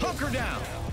Hunker down.